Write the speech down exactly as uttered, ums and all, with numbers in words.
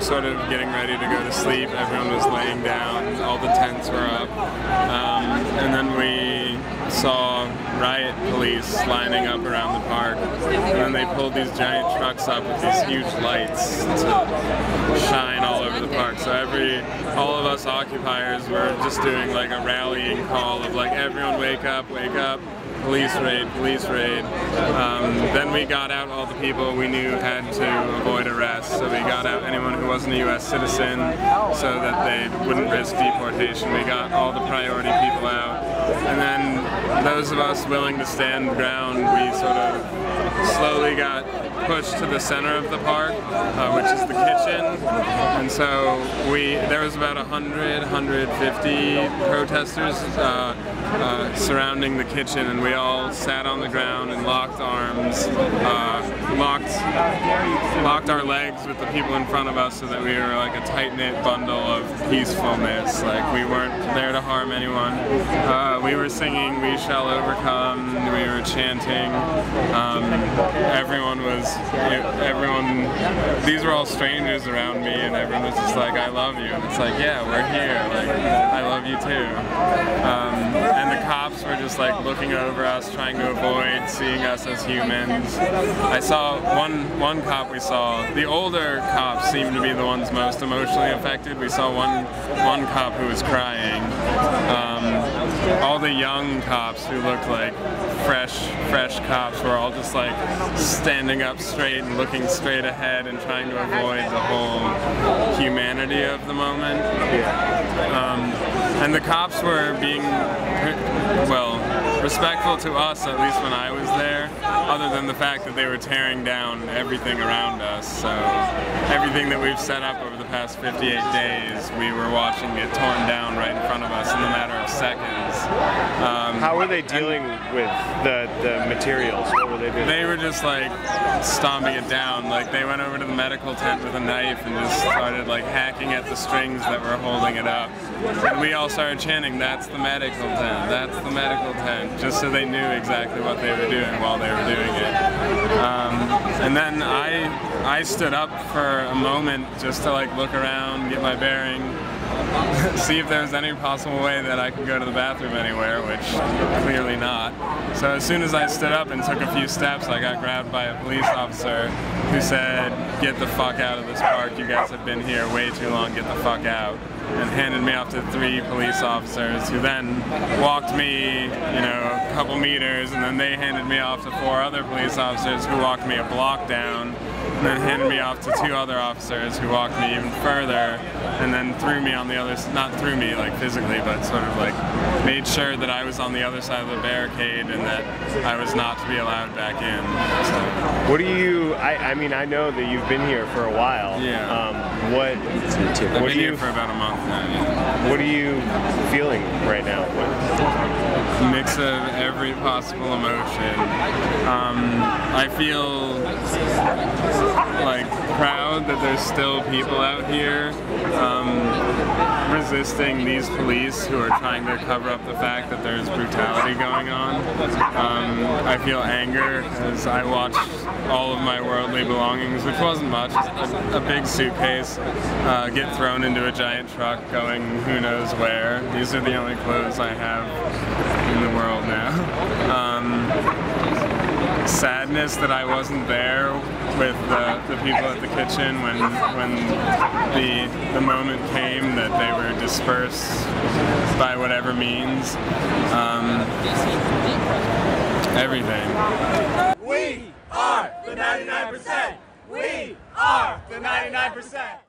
were sort of getting ready to go to sleep. Everyone was laying down. All the tents were up. Um, and then we saw riot police lining up around the park. And then they pulled these giant trucks up with these huge lights to shine all over the park. So every, all of us occupiers were just doing like a rallying call of like, everyone wake up, wake up. Police raid, police raid. Um, then we got out all the people we knew had to avoid arrest, so we got out anyone who wasn't a U S citizen so that they wouldn't risk deportation. We got all the priority people out. And then those of us willing to stand ground, we sort of slowly got pushed to the center of the park, uh, which is the kitchen. And so we there was about a hundred, a hundred fifty protesters uh, uh, surrounding the kitchen, and we all sat on the ground and locked arms, uh, locked, locked our legs with the people in front of us so that we were like a tight-knit bundle of peacefulness. Like, we weren't there to harm anyone. Uh, we were singing "We Shall Overcome," we were chanting, um, everyone was Everyone, these were all strangers around me, and everyone was just like, "I love you." And it's like, yeah, we're here. Like, I love you too. Um, and the cops were just like looking over us, trying to avoid seeing us as humans. I saw one one cop we saw. The older cops seemed to be the ones most emotionally affected. We saw one one cop who was crying. Um, all the young cops who looked like fresh fresh cops were all just like standing up straight and looking straight ahead and trying to avoid the whole humanity of the moment. Um, and the cops were being, well, respectful to us, at least when I was there, other than the fact that they were tearing down everything around us. So everything that we've set up over the past fifty-eight days, we were watching get torn down right in front of us in a matter of seconds. Um, How were they dealing with the, the materials? What were they doing? They were just like stomping it down. Like, they went over to the medical tent with a knife and just started like hacking at the strings that were holding it up. And we all started chanting, "That's the medical tent, that's the medical tent," just so they knew exactly what they were doing while they were doing it. Um, and then I, I stood up for a moment just to like look around, get my bearing, see if there was any possible way that I could go to the bathroom anywhere, which clearly not. So as soon as I stood up and took a few steps, I got grabbed by a police officer who said, "Get the fuck out of this park, you guys have been here way too long, get the fuck out," and handed me off to three police officers who then walked me, you know, a couple meters, and then they handed me off to four other police officers who walked me a block down, and then handed me off to two other officers who walked me even further, and then threw me on the other, not threw me like physically, but sort of like made sure that I was on the other side of the barricade and that I was not to be allowed back in. So. What do you, I, I mean, I know that you've been here for a while. Yeah. Um, what, I've what been do you, here for about a month. What are you feeling right now? What? Mix of every possible emotion. Um, I feel like proud that there's still people out here um, resisting these police who are trying to cover up the fact that there's brutality going on. Um, I feel anger as I watch all of my worldly belongings, which wasn't much, a, a big suitcase, uh, get thrown into a giant truck going who knows where. These are the only clothes I have in the world now. Um, sadness that I wasn't there with the, the people at the kitchen when when the, the moment came that they were dispersed by whatever means. Um, everything. We are the ninety-nine percent! We are the ninety-nine percent!